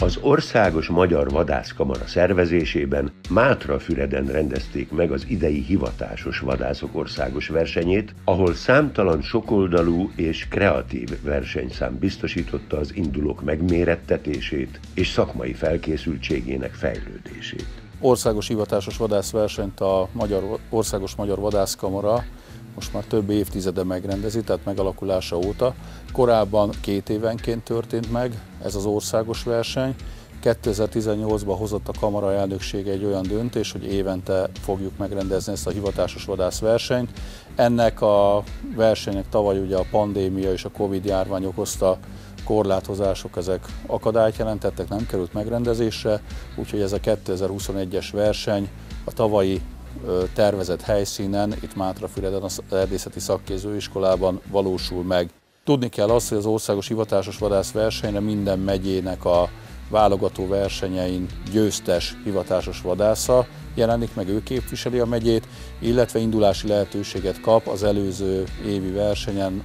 Az Országos Magyar Vadászkamara szervezésében Mátrafüreden rendezték meg az idei hivatásos vadászok országos versenyét, ahol számtalan sokoldalú és kreatív versenyszám biztosította az indulók megmérettetését és szakmai felkészültségének fejlődését. Országos hivatásos vadászversenyt a Országos Magyar Vadászkamara most már több évtizede megrendezi, tehát megalakulása óta. Korábban 2 évenként történt meg ez az országos verseny. 2018-ban hozott a kamara elnöksége egy olyan döntés, hogy évente fogjuk megrendezni ezt a hivatásos vadászversenyt. Ennek a versenynek tavaly ugye a pandémia és a Covid-járvány okozta korlátozások, ezek akadályt jelentettek, nem került megrendezésre, úgyhogy ez a 2021-es verseny a tavalyi tervezett helyszínen, itt Mátrafüreden, az Erdészeti Szakkésző iskolában valósul meg. Tudni kell azt, hogy az országos hivatásos vadászversenyre minden megyének a válogató versenyein győztes hivatásos vadásza jelenik meg, ő képviseli a megyét, illetve indulási lehetőséget kap az előző évi versenyen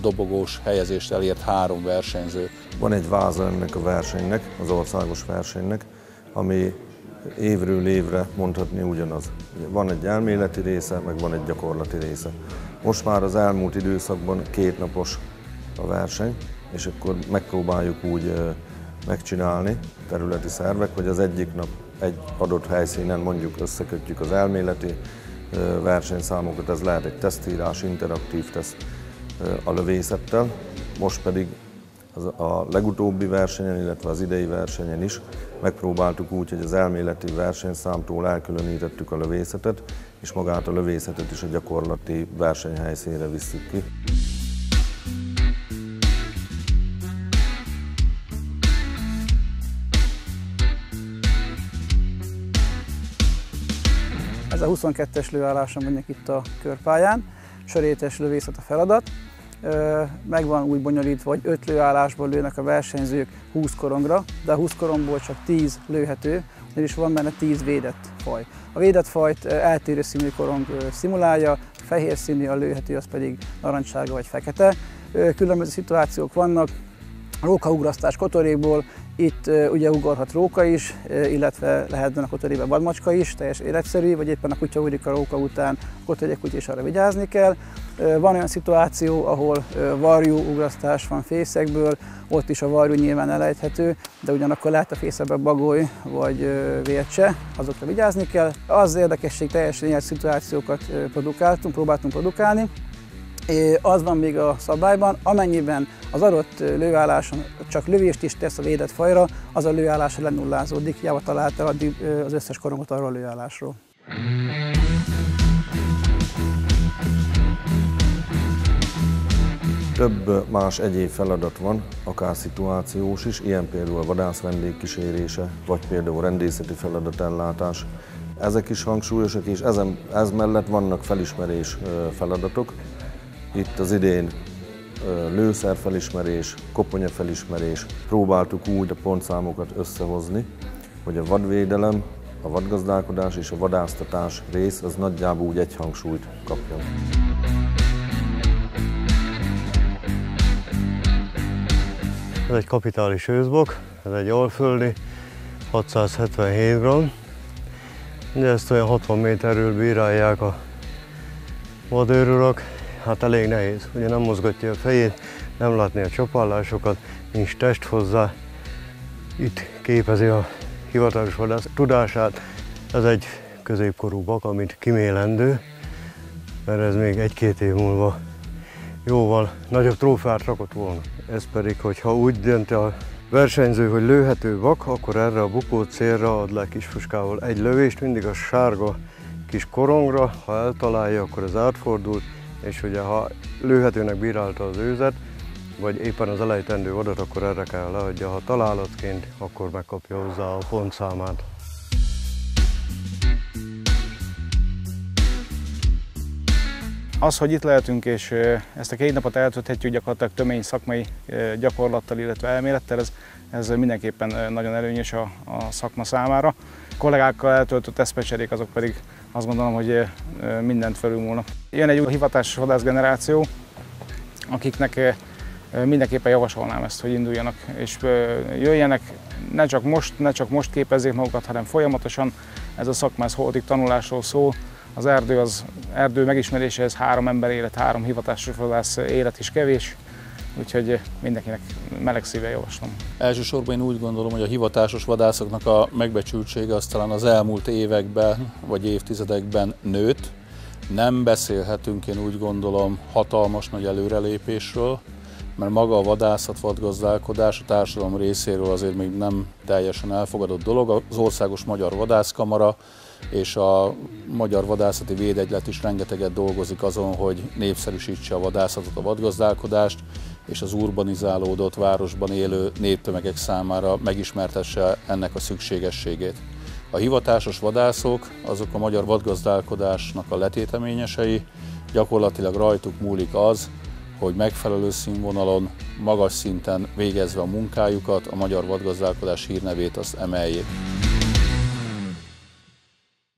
dobogós helyezést elért 3 versenyző. Van egy váza ennek a versenynek, az országos versenynek, ami évről évre mondhatni ugyanaz. Van egy elméleti része, meg van egy gyakorlati része. Most már az elmúlt időszakban 2 napos a verseny, és akkor megpróbáljuk úgy megcsinálni területi szervek, hogy az egyik nap egy adott helyszínen mondjuk összekötjük az elméleti versenyszámokat, ez lehet egy tesztírás, interaktív teszt a lövészettel, most pedig a legutóbbi versenyen, illetve az idei versenyen is megpróbáltuk úgy, hogy az elméleti versenyszámtól elkülönítettük a lövészetet, és magát a lövészetet is a gyakorlati versenyhelyszínre visszük ki. Ez a 22-es lőálláson menjek itt a körpályán, sörétes lövészet a feladat. Meg van úgy bonyolítva, hogy 5 lőállásból lőnek a versenyzők 20 korongra, de a 20 koromból csak 10 lőhető, ugyanis van benne 10 védett faj. A védett fajt eltérő színű korong szimulálja, fehér színű a lőhető, az pedig narancssárga vagy fekete. Különböző szituációk vannak, rókaugrasztás kotorékból, itt ugye ugorhat róka is, illetve lehetne a kotorébe vadmacska is, teljes életszerű, vagy éppen a kutya ugrik a róka után, a kotorék kutya is, arra vigyázni kell. Van olyan szituáció, ahol varjú ugrasztás van fészekből, ott is a varjú nyilván elejthető, de ugyanakkor lehet a fészekbe bagoly vagy vércse, azokra vigyázni kell. Az érdekesség, teljesen ilyen szituációkat próbáltunk produkálni. Az van még a szabályban, amennyiben az adott lőálláson csak lövést is tesz a védett fajra, az a lőállás lenullázódik, hiába találta addig az összes korongot arról a lőállásról. Több más egyéb feladat van, akár szituációs is, ilyen például a vadászvendég kísérése, vagy például rendészeti feladatellátás. Ezek is hangsúlyosak, és ez mellett vannak felismerés feladatok. Itt az idén lőszerfelismerés, koponyafelismerés. Próbáltuk úgy a pontszámokat összehozni, hogy a vadvédelem, a vadgazdálkodás és a vadáztatás rész az nagyjából úgy egy hangsúlyt kapjon. Ez egy kapitális őszbok, ez egy alföldi, 677 g. Ugye ezt olyan 60 méterről bírálják a vadőrülök. Hát elég nehéz, ugye nem mozgatja a fejét, nem látni a csapállásokat, nincs test hozzá. Itt képezi a hivatalos vadász tudását. Ez egy középkorú bak, amit kimélendő, mert ez még 1-2 év múlva jóval nagyobb trófeát rakott volna. Ez pedig, hogyha úgy dönt a versenyző, hogy lőhető bak, akkor erre a bukó célra ad le kisfuskával egy lövést, mindig a sárga kis korongra, ha eltalálja, akkor ez átfordul, és ugye ha lőhetőnek bírálta az őzet, vagy éppen az elejtendő vadat, akkor erre kell leadja, ha találatként, akkor megkapja hozzá a pontszámát. Az, hogy itt lehetünk és ezt a 2 napot eltölthetjük gyakorlatilag tömény szakmai gyakorlattal, illetve elmélettel, ez mindenképpen nagyon előnyös a szakma számára. A kollégákkal eltöltött eszmecserék, azok pedig azt gondolom, hogy mindent felülmúlnak. Jön egy új hivatásos vadászgeneráció, akiknek Mindenképpen javasolnám ezt, hogy induljanak és jöjjenek, ne csak most képezzék magukat, hanem folyamatosan. Ez a szakma, ez holdig tanulásról szól. Az erdő megismeréséhez 3 ember élet, 3 hivatásos vadász élet is kevés, úgyhogy mindenkinek meleg szívvel javaslom. Elsősorban én úgy gondolom, hogy a hivatásos vadászoknak a megbecsültsége az talán az elmúlt években vagy évtizedekben nőtt. Nem beszélhetünk, én úgy gondolom, hatalmas nagy előrelépésről, mert maga a vadászat, vadgazdálkodás a társadalom részéről azért még nem teljesen elfogadott dolog. Az Országos Magyar Vadászkamara és a Magyar Vadászati Védegylet is rengeteget dolgozik azon, hogy népszerűsítse a vadászatot, a vadgazdálkodást, és az urbanizálódott városban élő néptömegek számára megismertesse ennek a szükségességét. A hivatásos vadászok, azok a magyar vadgazdálkodásnak a letéteményesei, gyakorlatilag rajtuk múlik az, hogy megfelelő színvonalon, magas szinten végezve a munkájukat, a magyar vadgazdálkodás hírnevét azt emeljék.